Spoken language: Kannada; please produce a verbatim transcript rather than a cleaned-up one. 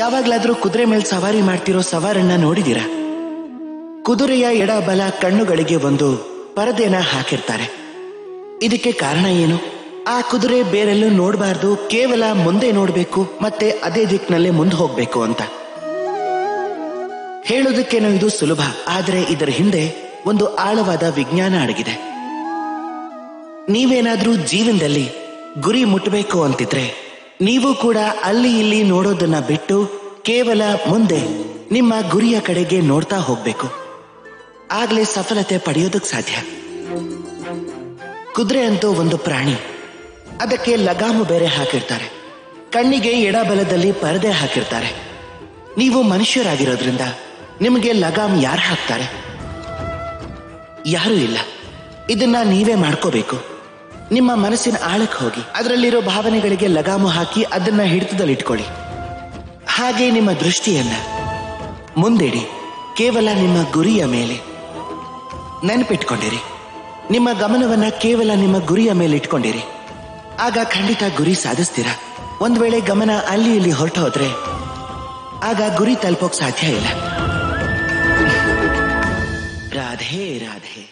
ಯಾವಾಗಲಾದರೂ ಕುದುರೆ ಮೇಲೆ ಸವಾರಿ ಮಾಡ್ತಿರೋ ಸವಾರನ್ನ ನೋಡಿದಿರಾ? ಕುದುರೆಯ ಎಡಬಲ ಕಣ್ಣುಗಳಿಗೆ ಒಂದು ಪರದೆನ ಹಾಕಿರ್ತಾರೆ. ಇದಕ್ಕೆ ಕಾರಣ ಏನು? ಆ ಕುದುರೆ ಬೇರೆಲ್ಲೂ ನೋಡಬಾರ್ದು, ಕೇವಲ ಮುಂದೆ ನೋಡಬೇಕು ಮತ್ತೆ ಅದೇ ದಿಕ್ಕಿನಲ್ಲೇ ಮುಂದೆ ಹೋಗ್ಬೇಕು ಅಂತ. ಹೇಳೋದಕ್ಕೇನೋ ಇದು ಸುಲಭ, ಆದರೆ ಇದರ ಹಿಂದೆ ಒಂದು ಆಳವಾದ ವಿಜ್ಞಾನ ಅಡಗಿದೆ. ನೀವೇನಾದ್ರೂ ಜೀವನದಲ್ಲಿ ಗುರಿ ಮುಟ್ಟಬೇಕು ಅಂತಿದ್ರೆ ನೀವು ಕೂಡ ಅಲ್ಲಿ ಇಲ್ಲಿ ನೋಡೋದನ್ನ ಬಿಟ್ಟು ಕೇವಲ ಮುಂದೆ ನಿಮ್ಮ ಗುರಿಯ ಕಡೆಗೆ ನೋಡ್ತಾ ಹೋಗ್ಬೇಕು. ಆಗ್ಲೇ ಸಫಲತೆ ಪಡೆಯೋದಕ್ಕೆ ಸಾಧ್ಯ. ಕುದುರೆ ಅಂತೂ ಒಂದು ಪ್ರಾಣಿ, ಅದಕ್ಕೆ ಲಗಾಮು ಬೇರೆ ಹಾಕಿರ್ತಾರೆ, ಕಣ್ಣಿಗೆ ಎಡಬಲದಲ್ಲಿ ಪರದೆ ಹಾಕಿರ್ತಾರೆ. ನೀವು ಮನುಷ್ಯರಾಗಿರೋದ್ರಿಂದ ನಿಮಗೆ ಲಗಾಮ್ ಯಾರು ಹಾಕ್ತಾರೆ? ಯಾರೂ ಇಲ್ಲ. ಇದನ್ನ ನೀವೇ ಮಾಡ್ಕೋಬೇಕು. ನಿಮ್ಮ ಮನಸ್ಸಿನ ಆಳಕ್ಕೆ ಹೋಗಿ ಅದರಲ್ಲಿರೋ ಭಾವನೆಗಳಿಗೆ ಲಗಾಮು ಹಾಕಿ ಅದನ್ನ ಹಿಡಿತದಲ್ಲಿಟ್ಕೊಳ್ಳಿ. ಹಾಗೆ ನಿಮ್ಮ ದೃಷ್ಟಿಯನ್ನ ಮುಂದಿಡಿ, ಕೇವಲ ನಿಮ್ಮ ಗುರಿಯ ಮೇಲೆ. ನೆನಪಿಟ್ಕೊಂಡಿರಿ, ನಿಮ್ಮ ಗಮನವನ್ನ ಕೇವಲ ನಿಮ್ಮ ಗುರಿಯ ಮೇಲೆ ಇಟ್ಕೊಂಡಿರಿ. ಆಗ ಖಂಡಿತ ಗುರಿ ಸಾಧಿಸ್ತೀರ. ಒಂದ್ ವೇಳೆ ಗಮನ ಅಲ್ಲಿ ಇಲ್ಲಿ ಹೊರಟು ಹೋದ್ರೆ ಆಗ ಗುರಿ ತಲುಪೋಕ್ ಸಾಧ್ಯ ಇಲ್ಲ. ರಾಧೆ ರಾಧೆ.